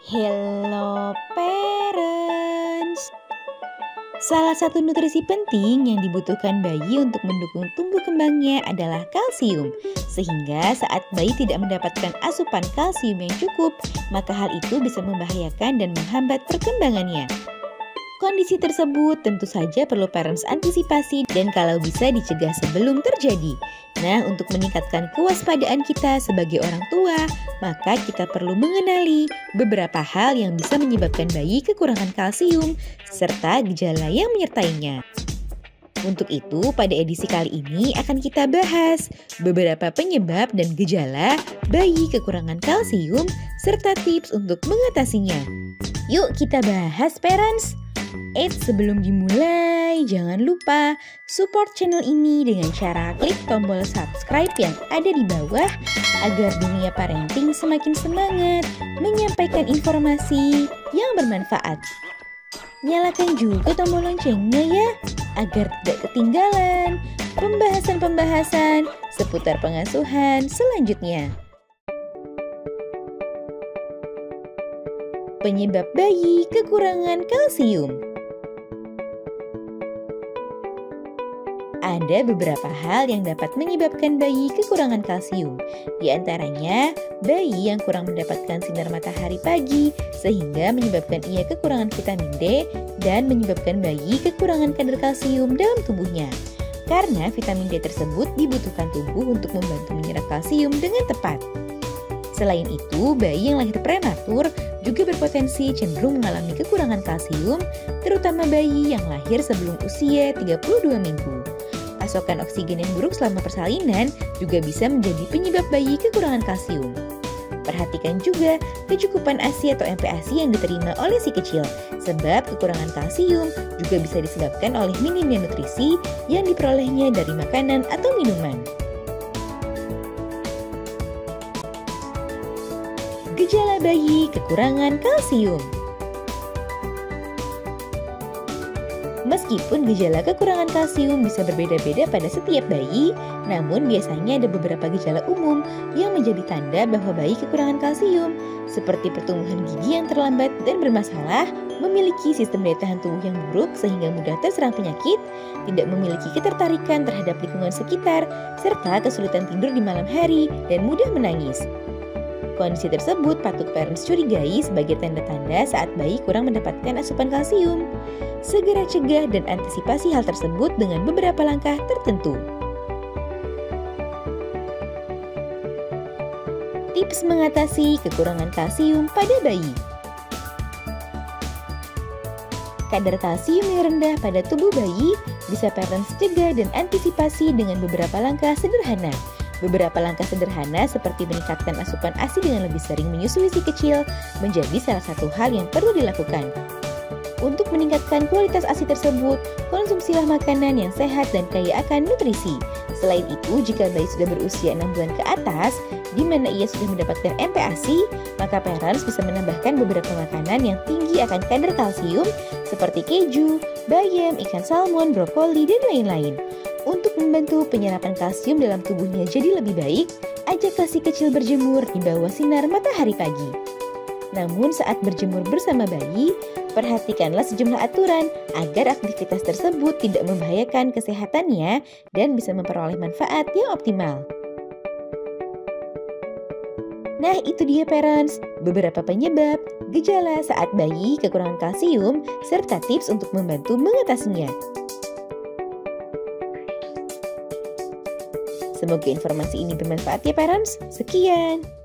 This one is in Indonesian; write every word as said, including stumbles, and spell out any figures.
Hello Parents. Salah satu nutrisi penting yang dibutuhkan bayi untuk mendukung tumbuh kembangnya adalah kalsium. Sehingga saat bayi tidak mendapatkan asupan kalsium yang cukup, maka hal itu bisa membahayakan dan menghambat perkembangannya. Kondisi tersebut tentu saja perlu parents antisipasi dan kalau bisa dicegah sebelum terjadi. Nah, untuk meningkatkan kewaspadaan kita sebagai orang tua, maka kita perlu mengenali beberapa hal yang bisa menyebabkan bayi kekurangan kalsium serta gejala yang menyertainya. Untuk itu, pada edisi kali ini akan kita bahas beberapa penyebab dan gejala bayi kekurangan kalsium serta tips untuk mengatasinya. Yuk kita bahas, parents! Eits, sebelum dimulai, jangan lupa support channel ini dengan cara klik tombol subscribe yang ada di bawah agar Dunia Parenting semakin semangat menyampaikan informasi yang bermanfaat. Nyalakan juga tombol loncengnya ya, agar tidak ketinggalan pembahasan-pembahasan seputar pengasuhan selanjutnya. Penyebab bayi kekurangan kalsium. Ada beberapa hal yang dapat menyebabkan bayi kekurangan kalsium. Di antaranya, bayi yang kurang mendapatkan sinar matahari pagi sehingga menyebabkan ia kekurangan vitamin D dan menyebabkan bayi kekurangan kadar kalsium dalam tubuhnya. Karena vitamin D tersebut dibutuhkan tubuh untuk membantu menyerap kalsium dengan tepat. Selain itu, bayi yang lahir prematur juga berpotensi cenderung mengalami kekurangan kalsium, terutama bayi yang lahir sebelum usia tiga puluh dua minggu. Pasokan oksigen yang buruk selama persalinan juga bisa menjadi penyebab bayi kekurangan kalsium. Perhatikan juga kecukupan ASI atau M P ASI yang diterima oleh si kecil, sebab kekurangan kalsium juga bisa disebabkan oleh minimnya nutrisi yang diperolehnya dari makanan atau minuman. Gejala bayi kekurangan kalsium. Meskipun gejala kekurangan kalsium bisa berbeda-beda pada setiap bayi, namun biasanya ada beberapa gejala umum yang menjadi tanda bahwa bayi kekurangan kalsium, seperti pertumbuhan gigi yang terlambat dan bermasalah, memiliki sistem daya tahan tubuh yang buruk sehingga mudah terserang penyakit, tidak memiliki ketertarikan terhadap lingkungan sekitar, serta kesulitan tidur di malam hari dan mudah menangis. Kondisi tersebut patut parents curigai sebagai tanda-tanda saat bayi kurang mendapatkan asupan kalsium. Segera cegah dan antisipasi hal tersebut dengan beberapa langkah tertentu. Tips mengatasi kekurangan kalsium pada bayi. Kadar kalsium yang rendah pada tubuh bayi bisa parents cegah dan antisipasi dengan beberapa langkah sederhana. Beberapa langkah sederhana seperti meningkatkan asupan ASI dengan lebih sering menyusui si kecil menjadi salah satu hal yang perlu dilakukan. Untuk meningkatkan kualitas ASI tersebut, konsumsilah makanan yang sehat dan kaya akan nutrisi. Selain itu, jika bayi sudah berusia enam bulan ke atas, di mana ia sudah mendapatkan M P ASI, maka parents bisa menambahkan beberapa makanan yang tinggi akan kadar kalsium seperti keju, bayam, ikan salmon, brokoli, dan lain-lain. Untuk membantu penyerapan kalsium dalam tubuhnya jadi lebih baik, ajaklah si kecil berjemur di bawah sinar matahari pagi. Namun saat berjemur bersama bayi, perhatikanlah sejumlah aturan agar aktivitas tersebut tidak membahayakan kesehatannya dan bisa memperoleh manfaat yang optimal. Nah, itu dia parents, beberapa penyebab, gejala saat bayi kekurangan kalsium, serta tips untuk membantu mengatasinya. Semoga informasi ini bermanfaat ya parents. Sekian.